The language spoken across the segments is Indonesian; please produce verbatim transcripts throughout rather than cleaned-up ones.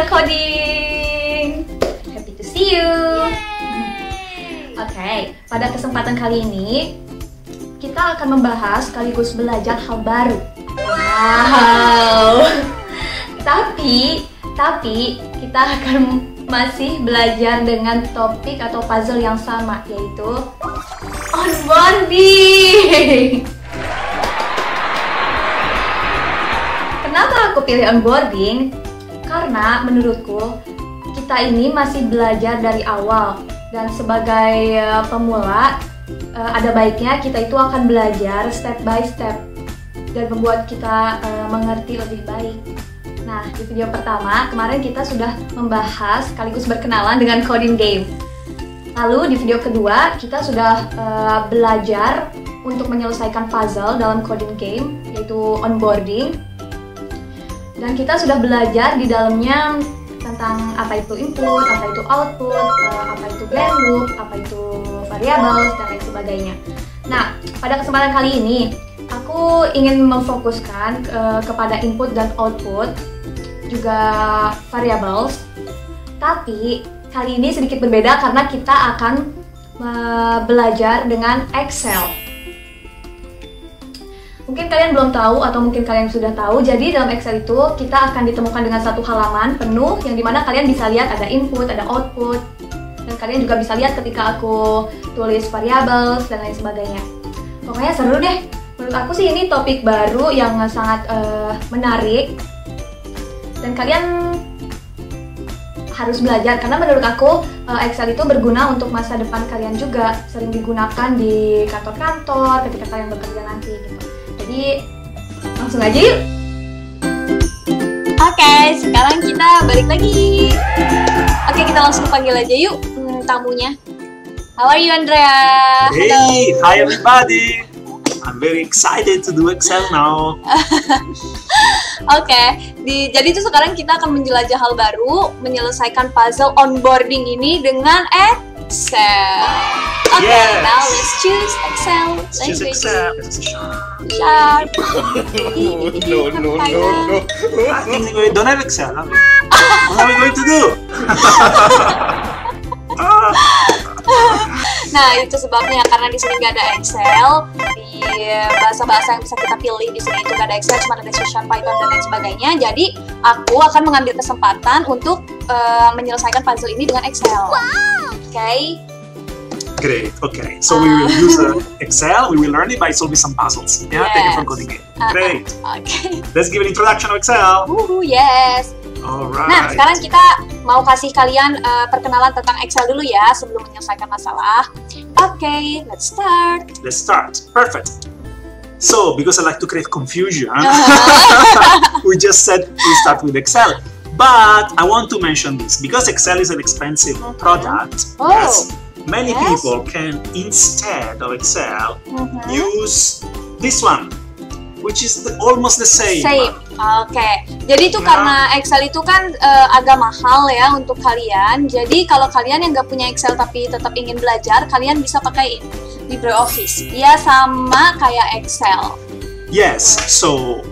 Hello Coding! Happy to see you! Oke, okay, pada kesempatan kali ini kita akan membahas sekaligus belajar hal baru. Wow! Tapi, tapi kita akan masih belajar dengan topik atau puzzle yang sama, yaitu onboarding! Kenapa aku pilih onboarding? Karena menurutku kita ini masih belajar dari awal, dan sebagai uh, pemula uh, ada baiknya kita itu akan belajar step by step dan membuat kita uh, mengerti lebih baik. Nah, di video pertama kemarin kita sudah membahas sekaligus berkenalan dengan CodinGame. Lalu di video kedua kita sudah uh, belajar untuk menyelesaikan puzzle dalam CodinGame, yaitu onboarding. Dan kita sudah belajar di dalamnya tentang apa itu input, apa itu output, apa itu blank loop, apa itu variabel, dan lain sebagainya. Nah, pada kesempatan kali ini, aku ingin memfokuskan uh, kepada input dan output, juga variables. Tapi, kali ini sedikit berbeda karena kita akan uh, belajar dengan Excel. Mungkin kalian belum tahu atau mungkin kalian sudah tahu, jadi dalam Excel itu kita akan ditemukan dengan satu halaman penuh yang dimana kalian bisa lihat ada input, ada output, dan kalian juga bisa lihat ketika aku tulis variables dan lain sebagainya. Pokoknya seru deh, menurut aku sih ini topik baru yang sangat uh, menarik dan kalian harus belajar karena menurut aku uh, Excel itu berguna untuk masa depan kalian juga, sering digunakan di kantor-kantor ketika kalian bekerja nanti gitu. Jadi, langsung aja yuk. Oke, sekarang kita balik lagi. Oke, kita langsung panggil aja yuk hmm, tamunya. How are you, Andrea? Hey, hello. Hi everybody. I'm very excited to do Excel now. Oke, okay. Jadi itu sekarang kita akan menjelajah hal baru, menyelesaikan puzzle onboarding ini dengan Excel. Oke, okay, yes. Now let's choose Excel. Let's choose Excel. Sharp. No, no, no, no. I think we don't have Excel. What are we going to do? Nah, itu sebabnya karena di sini nggak ada Excel, di bahasa-bahasa yang bisa kita pilih di sini itu nggak ada Excel, cuma ada C, Python dan lain sebagainya. Jadi aku akan mengambil kesempatan untuk uh, menyelesaikan puzzle ini dengan Excel. Wow. Oke. Okay. Great. Okay. So uh, we will use uh, Excel. We will learn it by solving some puzzles. Yeah. Yes. Take it from CodinGame. Great. Uh, okay. Let's give an introduction to Excel. Woohoo, yes. Alright. Nah, sekarang kita mau kasih kalian uh, perkenalan tentang Excel dulu ya, sebelum menyelesaikan masalah. Oke, okay, let's start. Let's start. Perfect. So, because I like to create confusion, uh-huh. We just said we start with Excel. But I want to mention this, because Excel is an expensive okay. product, oh. yes, many yes. people can, instead of Excel, uh-huh. use this one. Which is the, almost the same. Same. Oke. Okay. Jadi itu nah. karena Excel itu kan uh, agak mahal ya untuk kalian. Jadi kalau kalian yang nggak punya Excel tapi tetap ingin belajar, kalian bisa pakai LibreOffice. Dia sama kayak Excel. Yes. So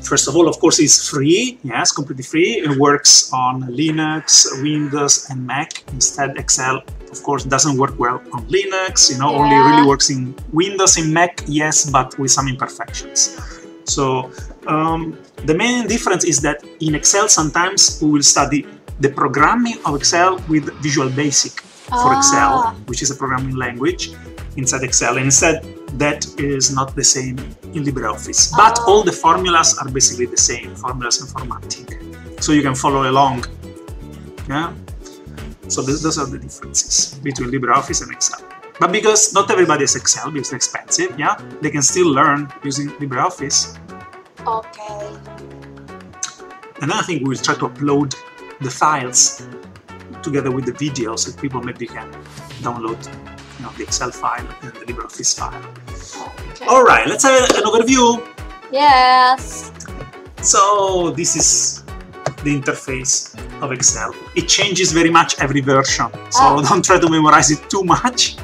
first of all, of course, it's free. Yes, completely free. It works on Linux, Windows, and Mac. Instead, Excel, of course, doesn't work well on Linux, you know, yeah. only really works in Windows, in Mac, yes, but with some imperfections. So um, the main difference is that in Excel, sometimes we will study the programming of Excel with Visual Basic for ah. Excel, which is a programming language inside Excel. And instead, that is not the same in LibreOffice. But oh. all the formulas are basically the same, formulas and formatting. So you can follow along. Yeah. So this, those are the differences between LibreOffice and Excel. But because not everybody has Excel, because it's expensive, yeah, they can still learn using LibreOffice. Okay. And then I think we will try to upload the files together with the video, so that people maybe can download, you know, the Excel file and the LibreOffice file. Okay. All right, let's have an overview. Yes. So this is the interface of Excel. It changes very much every version, so oh. don't try to memorize it too much,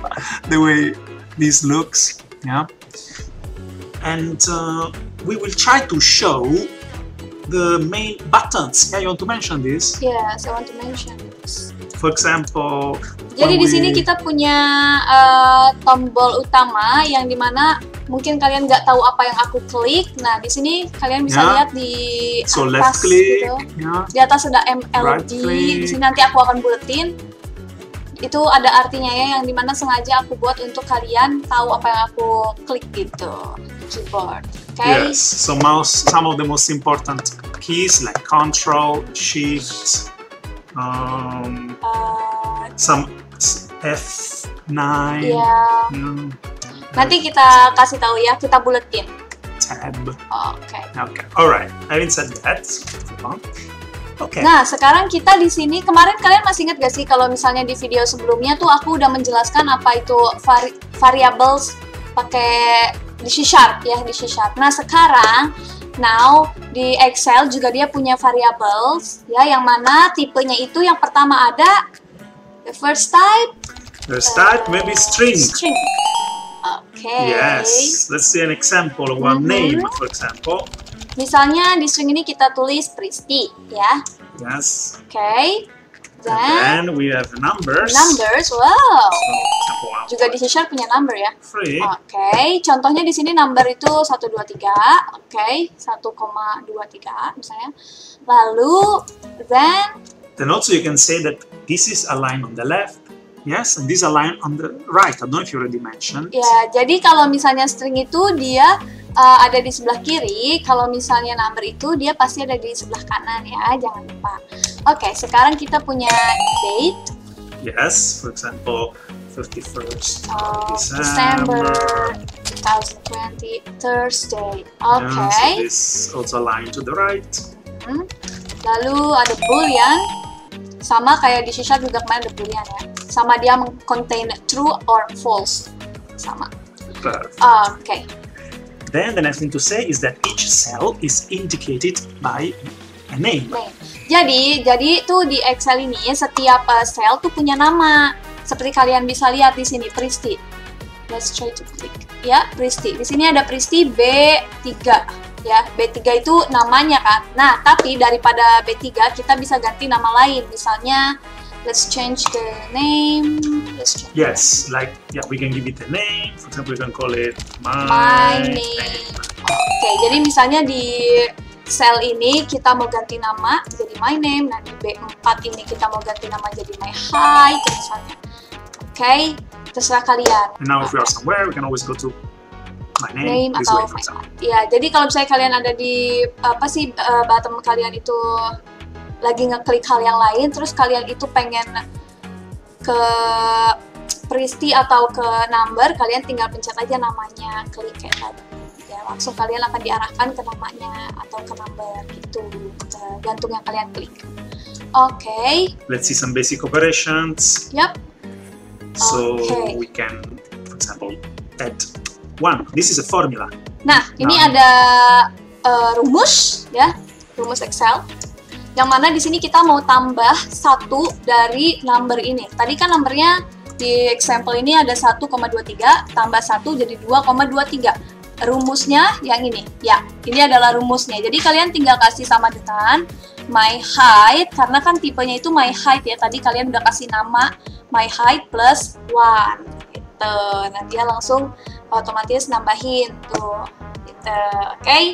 the way this looks, yeah. And uh, we will try to show the main buttons. Yeah, you want to mention this? Yes, I want to mention this. For example. Jadi di sini we... kita punya uh, tombol utama yang dimana mungkin kalian nggak tahu apa yang aku klik. Nah, di sini kalian bisa yeah. lihat di so atas click, gitu. Yeah. Di atas ada M L D. Right di sini nanti aku akan buletin. Itu ada artinya ya, yang dimana sengaja aku buat untuk kalian tahu apa yang aku klik gitu. Keyboard. Okay. Yes. So mouse, some of the most important keys like Control, Shift, um, uh, some F nine. Yeah. Mm. Nanti kita kasih tahu ya, kita buletin. Tab. Oke. Oke. Alright. Having said that, okay. Nah, sekarang kita di sini. Kemarin kalian masih ingat gak sih kalau misalnya di video sebelumnya tuh aku udah menjelaskan apa itu vari variables pakai di C Sharp ya, di C Sharp. Nah, sekarang now di Excel juga dia punya variables ya, yang mana tipenya itu yang pertama ada the first type. First type uh, maybe string. String. Okay. Yes. Let's see an example of one mm-hmm. name for example. Misalnya di string ini kita tulis Pristi, ya. Yes. Oke. Okay. Then, then we have numbers. Numbers, wow. So, juga di C Sharp punya number ya. Oke. Okay. Contohnya di sini number itu satu dua tiga, oke, satu koma dua tiga misalnya. Lalu then. Then also you can say that this is a line on the left. Yes, and this a line on the right. I don't know if you already mentioned. Ya, yeah, jadi kalau misalnya string itu dia Uh, ada di sebelah kiri, kalau misalnya number itu dia pasti ada di sebelah kanan ya, jangan lupa. Oke, okay, sekarang kita punya date. Yes, for example, thirty-first oh, December, December twenty twenty, Thursday. Oke. Okay. Yeah, so also line to the right. Hmm. Lalu ada Boolean, sama kayak di C Sharp juga kemarin ada Boolean ya. Sama dia mengcontain true or false, sama. Perfect. Oke. Okay. Then the next thing to say is that each cell is indicated by a name. Okay. Jadi, jadi tuh di Excel ini setiap uh, sel tuh punya nama. Seperti kalian bisa lihat di sini Pristi. Let's try to click. Ya, Pristi. Di sini ada Pristi B tiga. Ya, B tiga itu namanya kan. Nah, tapi daripada B tiga kita bisa ganti nama lain. Misalnya let's change the name. Let's change yes, like yeah, we can give it a name. For example, we can call it my, my name. name. Oke, okay, jadi misalnya di sel ini kita mau ganti nama jadi my name. Nah di B empat ini kita mau ganti nama jadi my hi, misalnya. Oke, okay, terserah kalian. And now if we are somewhere, we can always go to my name. name atau my ya, jadi kalau misalnya kalian ada di apa sih uh, bottom kalian itu lagi ngeklik hal yang lain, terus kalian itu pengen ke Pristi atau ke number, kalian tinggal pencet aja namanya, klik kayak tadi. Ya, langsung kalian akan diarahkan ke namanya atau ke number gitu, gantung yang kalian klik. Oke. Okay. Let's see some basic operations. Yep. So okay. we can, for example, add one. This is a formula. Nah, Now. ini ada uh, rumus, ya, rumus Excel. Yang mana di sini kita mau tambah satu dari number ini. Tadi kan numbernya di example ini ada satu koma dua tiga, tambah satu jadi dua koma dua tiga. Rumusnya yang ini, ya. Ini adalah rumusnya. Jadi kalian tinggal kasih sama dengan my height, karena kan tipenya itu my height ya. Tadi kalian udah kasih nama my height plus one. Gitu. Nah dia langsung otomatis nambahin tuh. Gitu. Oke. Okay?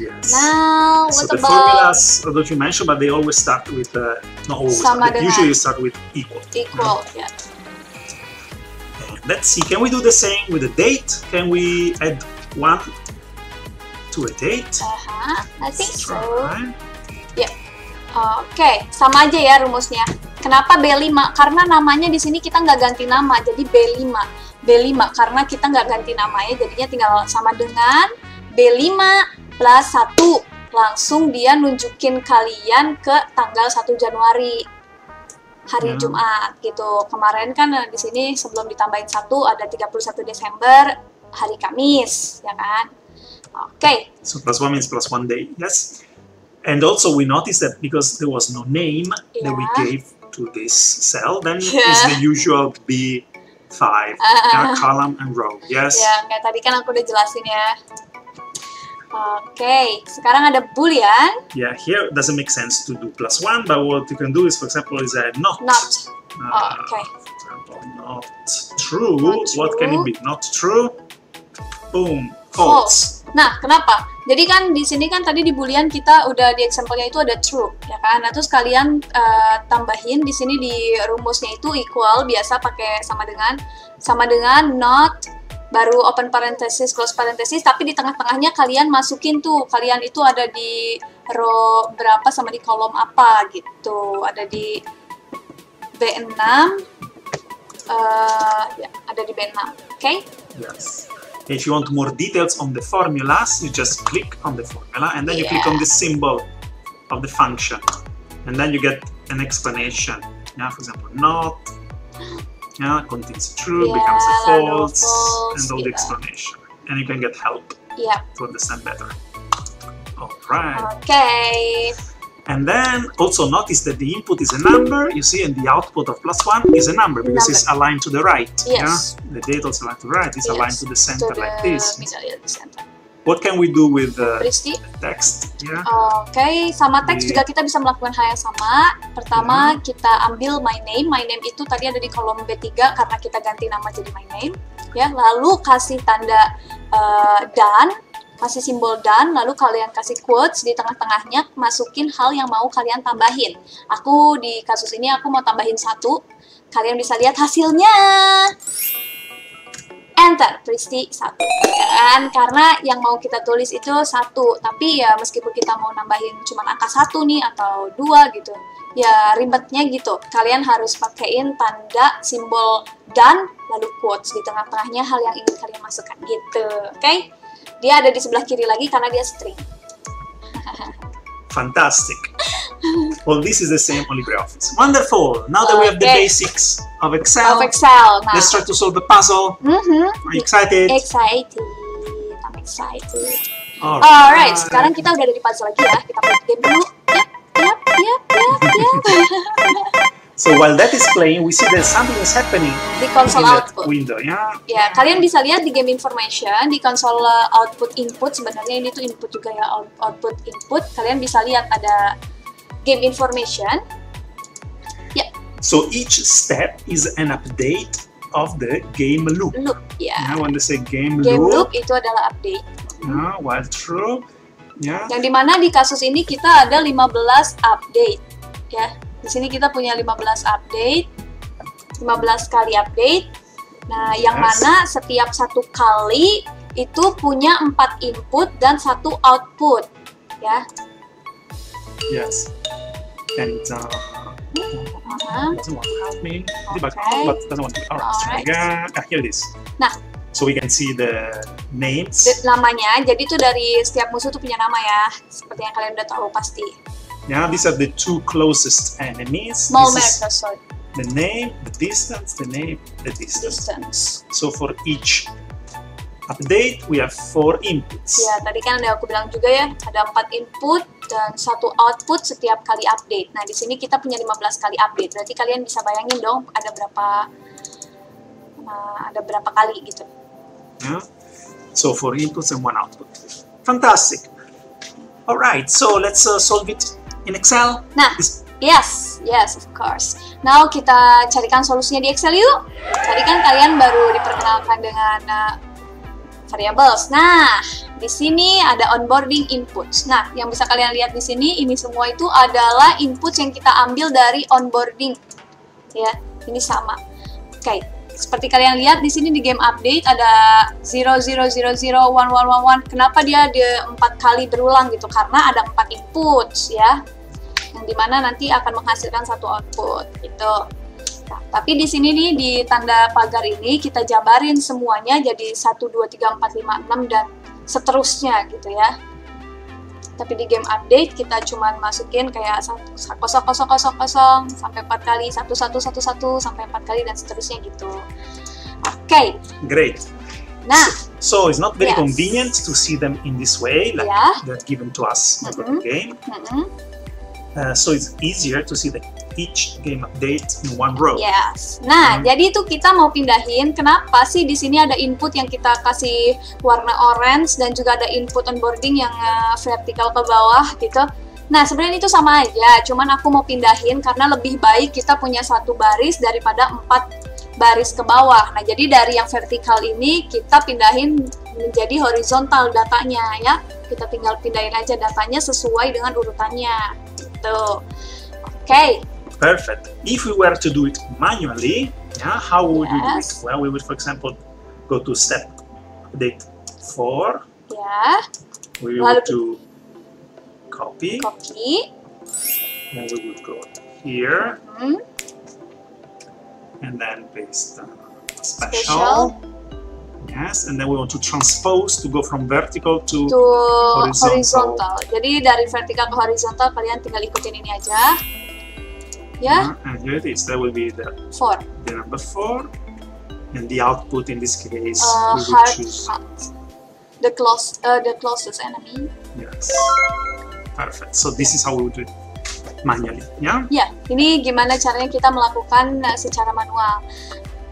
Yes. Now, so the about formulas that you mentioned, but they always start with uh, not always. Start, usually, you start with equal. Equal, mm-hmm. yeah. Let's see. Can we do the same with the date? Can we add one to a date? Uh-huh. I think so. Yeah. Oke, okay. sama aja ya rumusnya. Kenapa B lima? Karena namanya di sini kita nggak ganti nama, jadi B lima. B lima karena kita nggak ganti namanya, jadinya tinggal sama dengan B lima. Plus satu, langsung dia nunjukin kalian ke tanggal satu Januari hari hmm. Jumat gitu. Kemarin kan di sini sebelum ditambahin satu ada tiga puluh satu Desember hari Kamis, ya kan? Oke. Okay. So plus one means plus one day, yes. And also we noticed that because there was no name yeah. that we gave to this cell, then yeah. it's the usual B five uh, column and row, yes. Ya, yeah, kayak tadi kan aku udah jelasin ya. Okay, sekarang ada boolean. Yeah, here it doesn't make sense to do plus one, but what you can do is, for example, is a not. Not. Uh, oh, okay. For example, not true. Not true. What can it be? Not true. Boom. False. False. Nah, kenapa? Jadi kan di sini kan tadi di boolean kita udah di example-nya itu ada true, ya kan? Nah, terus kalian uh, tambahin di sini di rumusnya itu equal biasa pakai sama dengan sama dengan not baru open parenthesis close parenthesis, tapi di tengah-tengahnya kalian masukin tuh kalian itu ada di row berapa sama di kolom apa gitu. Ada di B enam uh, ya, ada di B enam. Oke? Okay? Yes. If you want more details on the formulas, you just click on the formula and then yeah. you click on the symbol of the function and then you get an explanation. Yeah, for example, not, yeah, contains true, yeah, becomes a false, false and all yeah. the explanation. And you can get help yeah. to understand better. Alright. Okay. And then also notice that the input is a number, you see, and the output of plus one is a number because number. it's aligned to the right. Yes. Yeah? The data is aligned to the right, it's yes. aligned to the center to the like this. Middle, yeah, the center. What can we do with uh, the text? Yeah. Oke, okay. sama teks yeah. juga kita bisa melakukan hal yang sama. Pertama, yeah. kita ambil my name. My name itu tadi ada di kolom B tiga karena kita ganti nama jadi my name. Ya, lalu kasih tanda uh, dan. Kasih simbol dan, lalu kalian kasih quotes di tengah-tengahnya, masukin hal yang mau kalian tambahin. Aku di kasus ini aku mau tambahin satu, kalian bisa lihat hasilnya. Enter, Pristi satu. Dan karena yang mau kita tulis itu satu, tapi ya meskipun kita mau nambahin cuma angka satu nih atau dua gitu, ya ribetnya gitu. Kalian harus pakein tanda simbol dan lalu quotes di tengah-tengahnya hal yang ingin kalian masukkan gitu, oke? Okay? Dia ada di sebelah kiri lagi karena dia string. Fantastic. Well, this is the same on LibreOffice. Wonderful. Now that okay. we have the basics of Excel, of Excel. Nah. let's try to solve the puzzle. Mm-hmm. Are you excited? Excited. I'm excited. All right. All right. Sekarang kita udah ada di puzzle lagi ya. Kita play game dulu. Yep, yep, yep, yep, yep. So while that is playing, we see that something is happening di console output window, ya. Yeah? Ya, kalian bisa lihat di game information di console output input. Sebenarnya ini tuh input juga ya, output input. Kalian bisa lihat ada game information. Ya. Yeah. So each step is an update of the game loop. Loop, ya. Yeah. Now when they say game, game loop, loop itu adalah update. Nah, no, while true, ya. Yeah. Yang dimana di kasus ini kita ada lima belas update, ya. Yeah. Di sini kita punya lima belas update, lima belas kali update. Nah, yes. yang mana setiap satu kali itu punya empat input dan satu output, ya. Yes. And uh, uh-huh. doesn't want to help me. Okay. But, but doesn't want to. All right. All right. Here it is. Nah. So we can see the names. Namanya. Jadi itu dari setiap musuh tuh punya nama ya, seperti yang kalian udah tahu pasti. Yeah, these are the two closest enemies. Small matters, sorry. The name, the distance, the name, the distance. distance. So for each update, we have four inputs. Ya, yeah, tadi kan ada aku bilang juga ya, ada empat input dan satu output setiap kali update. Nah, di sini kita punya lima belas kali update. Berarti kalian bisa bayangin dong, ada berapa, uh, ada berapa kali gitu. Yeah. So four inputs and one output. Fantastic. Alright, so let's uh, solve it. In Excel? Nah, yes, yes, of course. Now kita carikan solusinya di Excel yuk. Tadi kan kalian baru diperkenalkan dengan uh, variables. Nah, di sini ada onboarding inputs. Nah, yang bisa kalian lihat di sini, ini semua itu adalah input yang kita ambil dari onboarding. Ya, ini sama. Oke, okay. Seperti kalian lihat di sini di game update ada nol nol nol nol satu satu satu satu. Kenapa dia ada empat kali berulang gitu? Karena ada empat inputs ya. Yang dimana nanti akan menghasilkan satu output gitu. Nah, tapi di sini nih di tanda pagar ini kita jabarin semuanya jadi satu dua tiga empat lima enam dan seterusnya gitu ya. Tapi di game update kita cuman masukin kayak nol nol nol nol nol sampai empat kali, satu satu satu satu sampai empat kali dan seterusnya gitu. Oke. Okay. Great. Nah, so, so it's not very yes. convenient to see them in this way like yeah. that given to us by mm-hmm. the game. Mm-hmm. uh, so it's easier to see the each game update in one row. Yes. Nah, hmm. jadi itu kita mau pindahin. Kenapa sih di sini ada input yang kita kasih warna orange dan juga ada input onboarding yang uh, vertikal ke bawah gitu. Nah, sebenarnya itu sama aja. Cuman aku mau pindahin karena lebih baik kita punya satu baris daripada empat baris ke bawah. Nah, jadi dari yang vertikal ini kita pindahin menjadi horizontal datanya ya. Kita tinggal pindahin aja datanya sesuai dengan urutannya. Gitu. Oke. Okay. Perfect. If we were to do it manually, yeah, how would yes. we do it? Well, we would, for example, go to step update four. Yeah. We Lalu would do copy. Copy. Then we would go here. Mm-hmm. And then paste uh, special. special. Yes, and then we want to transpose to go from vertical to, to horizontal. horizontal. Jadi dari vertikal ke horizontal kalian tinggal ikutin ini aja. Yeah. And here it is. That will be the four. The number four, and the output in this case uh, we will choose the close, uh, the closest enemy. Yes. Perfect. So this is how we do it manually. Yeah. Ya. Yeah. Ini gimana caranya kita melakukan secara manual.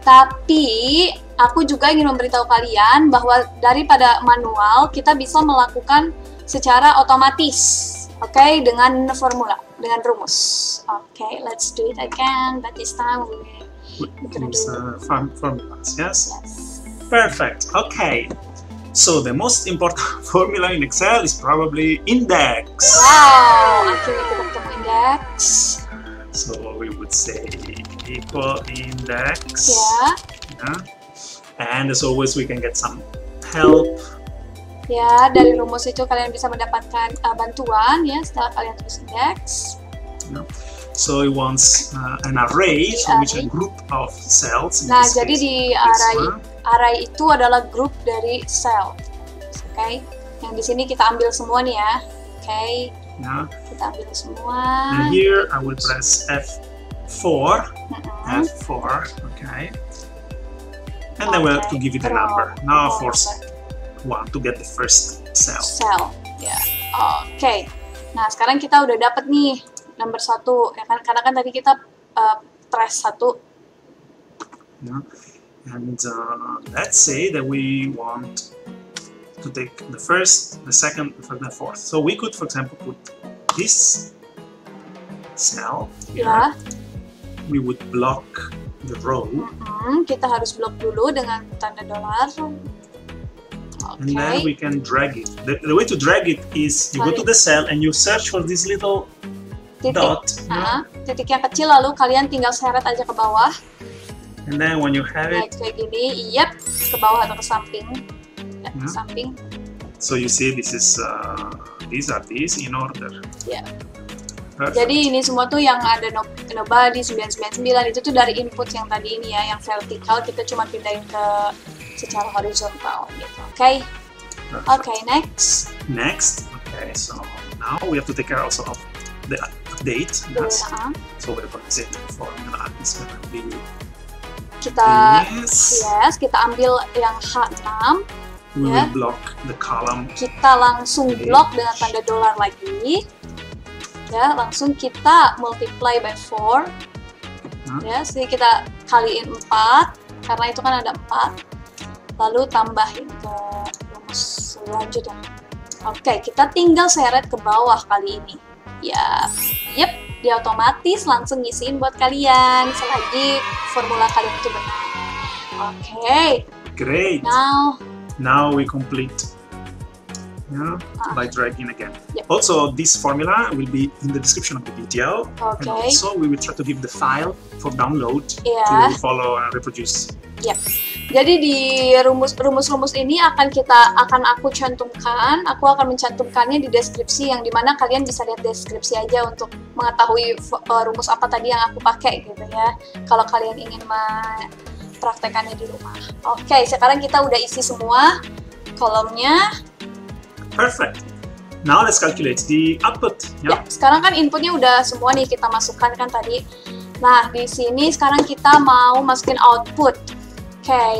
Tapi aku juga ingin memberitahu kalian bahwa daripada manual kita bisa melakukan secara otomatis. Oke, okay, dengan formula, dengan rumus. Oke, okay, let's do it again. But this time we we're gonna do uh, form formulas. Yes? Yes. Perfect. Okay. So the most important formula in Excel is probably index. Wow. Akhirnya kita ketemu index. So we would say equal index. Yeah. Yeah. And as always, we can get some help. Ya, dari rumus itu kalian bisa mendapatkan uh, bantuan ya setelah kalian tulis indeks. Yeah. So it wants uh, an array, so which a group of cells. Nah, jadi di array, array itu adalah grup dari sel. Oke, okay. Yang di sini kita ambil semua nih ya. Oke. Okay. Yeah. Kita ambil semua. And here I will press F four. Mm-hmm. F four, okay. And okay. then we have to give it a number. Now for one to get the first cell. Cell, ya. Yeah. Oke. Okay. Nah, sekarang kita udah dapet nih nomor satu, ya kan? Karena kan tadi kita uh, press satu. Yeah. And uh, let's say that we want to take the first, the second, the fourth. So we could, for example, put this cell here. Yeah. We would block the row. Mm-hmm. Kita harus block dulu dengan tanda dolar. Okay. And then we can drag it. The, the way to drag it is you Sorry. go to the cell and you search for this little titik. dot. Uh-huh. no? Titik yang kecil lalu kalian tinggal seret aja ke bawah. And then when you have it, kayak gini, yep, ke bawah atau ke samping, yeah. ke samping. So you see, this is uh, these are these in order. Yeah. Perfect. Jadi ini semua tuh yang ada nobody sembilan sembilan sembilan itu tuh dari input yang tadi ini ya, yang vertikal kita cuma pindahin ke secara horizontal gitu. Oke. Okay. Oke, okay, next. Next. Okay, so now we have to take care also of the update. Yes. Uh -huh. So we're going to set the formula is going to be kita yes. yes, kita ambil yang H enam. We yeah. will block the column. Kita langsung H. block dengan tanda dolar lagi. Ya, langsung kita multiply by four. Nah. Ya, jadi kita kaliin empat karena itu kan ada empat. Lalu tambahin ke rumus selanjutnya. Oke, okay, kita tinggal seret ke bawah kali ini. Ya, yep, dia otomatis langsung ngisiin buat kalian selagi formula kalian itu benar. Oke. Okay. Great. Now, now we complete. Yeah, ah. by dragging again. Yep. Also, this formula will be in the description of the video. Okay. And also, we will try to give the file for download yeah. to follow and reproduce. Yep. Jadi di rumus-rumus ini akan kita akan aku cantumkan, aku akan mencantumkannya di deskripsi yang dimana kalian bisa lihat deskripsi aja untuk mengetahui uh, rumus apa tadi yang aku pakai gitu ya. Kalau kalian ingin mempraktekannya di rumah. Oke, okay, sekarang kita udah isi semua kolomnya. Perfect. Now let's calculate the output. Yeah. Ya, sekarang kan inputnya udah semua nih kita masukkan kan tadi. Nah di sini sekarang kita mau masukin output. Oke. Okay.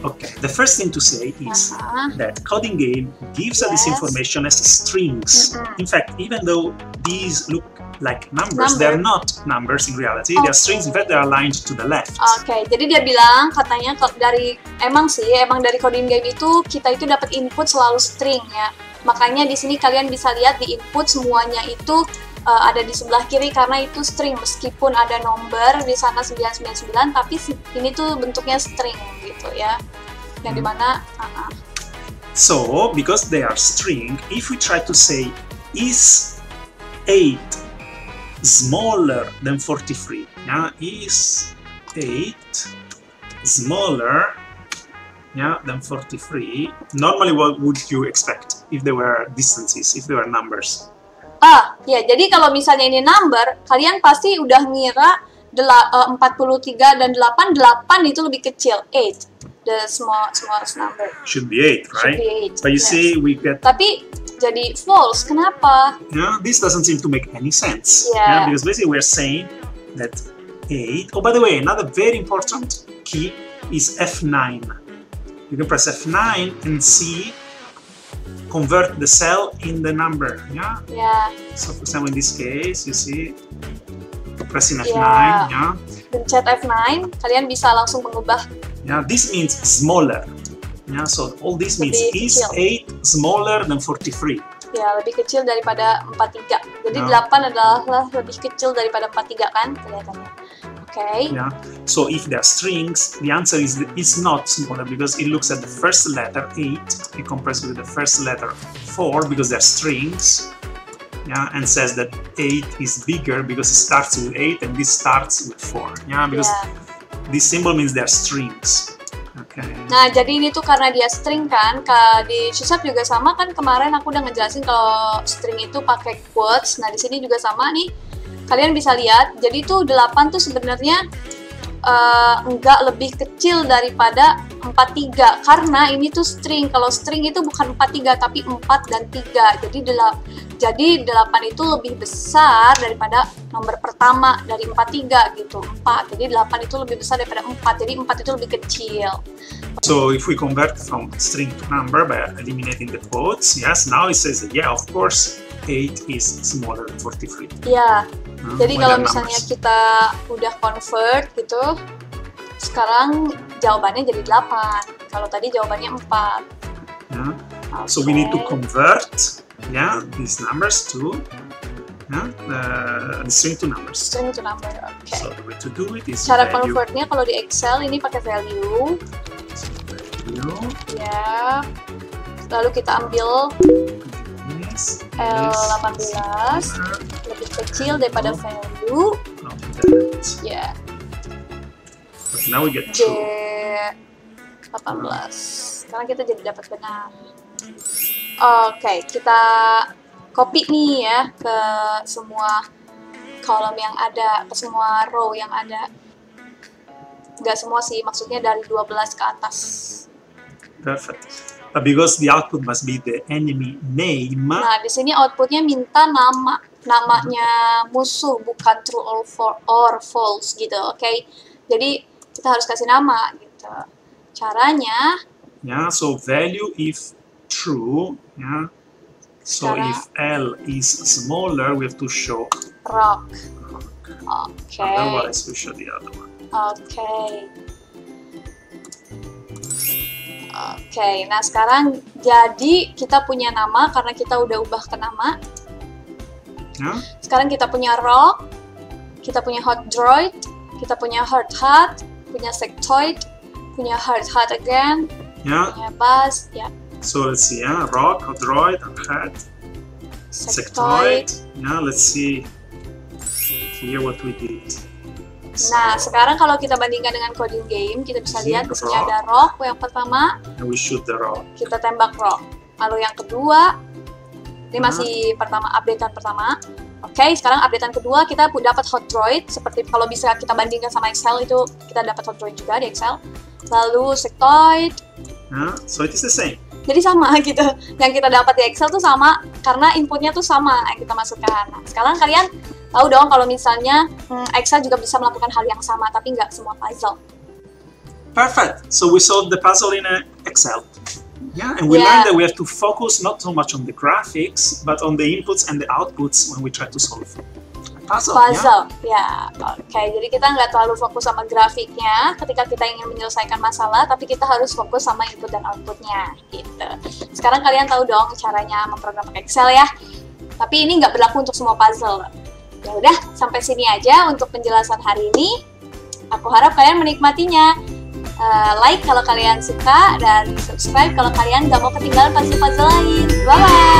Okay, the first thing to say is uh-huh. that CodinGame gives yes. us this information as strings. Mm-hmm. In fact, even though these look like numbers, Number. they are not numbers in reality, okay. they are strings. In fact, they are aligned to the left. Oke, okay. Jadi dia bilang, katanya dari, emang sih, emang dari CodinGame itu, kita itu dapat input selalu string ya. Makanya di sini kalian bisa lihat di input semuanya itu uh, ada di sebelah kiri karena itu string, meskipun ada nomor di sana sembilan sembilan sembilan, tapi ini tuh bentuknya string gitu ya. Yang hmm. dimana uh-uh. So, because they are string, if we try to say is eight smaller than forty-three, yeah? Is eight smaller yeah, than forty-three, normally what would you expect if there were distances, if there were numbers? Ah, ya, jadi kalau misalnya ini number, kalian pasti udah ngira empat puluh tiga dan delapan, delapan itu lebih kecil, eight, the small, smallest number. Should be eight, right? Should be eight, but you yes. see, we get... Tapi jadi false, kenapa? Yeah, this doesn't seem to make any sense, yeah. Yeah, because basically we're saying that eight... Oh, by the way, another very important key is F nine. You can press F nine and see, convert the cell in the number, yeah? Yeah. So for example, in this case, you see, pressing F nine, yeah? yeah? Pencet F nine, kalian bisa langsung mengubah. Yeah, this means smaller. Yeah, so all this means lebih is kecil. eight smaller than forty-three. Ya, lebih kecil daripada empat puluh tiga. Jadi yeah. delapan adalah lebih kecil daripada empat puluh tiga kan, kelihatannya. Okay. Yeah. So if there are strings, the answer is that it's not smaller because it looks at the first letter eight, it compares with the first letter four because they're strings, yeah, and says that eight is bigger because it starts with eight and this starts with four. Yeah, because yeah. this symbol means they're strings. Okay. Nah, jadi ini tuh karena dia string kan, di Shusab juga sama kan, kemarin aku udah ngejelasin kalau string itu pakai quotes. Nah, di sini juga sama nih. Kalian bisa lihat, jadi tuh delapan tuh sebenarnya uh, enggak lebih kecil daripada empat puluh tiga karena ini tuh string. Kalau string itu bukan empat puluh tiga tapi empat dan tiga. Jadi jadi delapan itu lebih besar daripada nomor pertama dari empat puluh tiga gitu. empat. Jadi delapan itu lebih besar daripada empat. Jadi empat itu lebih kecil. So if we convert from string to number by eliminating the quotes, yes, now it says that, yeah, of course eight is smaller than forty-three. Yeah. Hmm, jadi kalau misalnya numbers. Kita udah convert gitu, sekarang jawabannya jadi delapan. Kalau tadi jawabannya empat. Yeah. Okay. So we need to convert yeah, these numbers to yeah, the, the string to numbers. String to number, okay. So the way to do it is cara value. Convertnya kalau di Excel ini pakai value. Value. Yeah. Lalu kita ambil L eighteen lebih kecil daripada value. Ya. Yeah. Now we get true. J eighteen. Sekarang kita jadi dapat benar. Oke, okay, kita copy nih ya ke semua kolom yang ada, ke semua row yang ada. Nggak semua sih, maksudnya dari dua belas ke atas. Perfect. But because the output must be the enemy name. Nah, di sini outputnya minta nama, namanya musuh, bukan true or, for, or false gitu, oke? Okay? Jadi kita harus kasih nama gitu. Caranya? Ya, yeah, so value if true, ya. Yeah. So cara, if L is smaller, we have to show rock. Rock. Okay. Otherwise, we show the other one. Okay. Oke, okay, nah sekarang jadi kita punya nama karena kita udah ubah ke nama. Huh? Sekarang kita punya rock, kita punya hot droid, kita punya hard hat, punya sectoid, punya hard hat again, yeah. punya buzz, ya. Yeah. So let's see, yeah, rock, hot droid, hard hat, sectoid. Now yeah, let's see here what we did. Nah, sekarang kalau kita bandingkan dengan CodinGame, kita bisa lihat di sini ada rock yang pertama. We shoot the rock. Kita tembak rock. Lalu yang kedua, ini masih pertama updatean pertama. Oke, okay, sekarang updatean kedua kita dapat hot droid. Seperti kalau bisa kita bandingkan sama Excel itu, kita dapat hot droid juga di Excel. Lalu sectoid. Nah, so it is the same. Jadi sama gitu. Yang kita dapat di Excel tuh sama karena inputnya tuh sama yang kita masukkan. Nah, sekarang kalian tahu dong kalau misalnya hmm, Excel juga bisa melakukan hal yang sama tapi nggak semua puzzle. Perfect. So we solved the puzzle in Excel. Yeah, and we yeah. learned that we have to focus not so much on the graphics, but on the inputs and the outputs when we try to solve a puzzle. Puzzle, ya. ya. Oke, okay. Jadi kita nggak terlalu fokus sama grafiknya ketika kita ingin menyelesaikan masalah, tapi kita harus fokus sama input dan outputnya, gitu. Sekarang kalian tahu dong caranya memprogram Excel ya. Tapi ini nggak berlaku untuk semua puzzle. Ya udah, sampai sini aja untuk penjelasan hari ini. Aku harap kalian menikmatinya. Uh, like kalau kalian suka dan subscribe kalau kalian gak mau ketinggalan puzzle-puzzle lain. Bye-bye!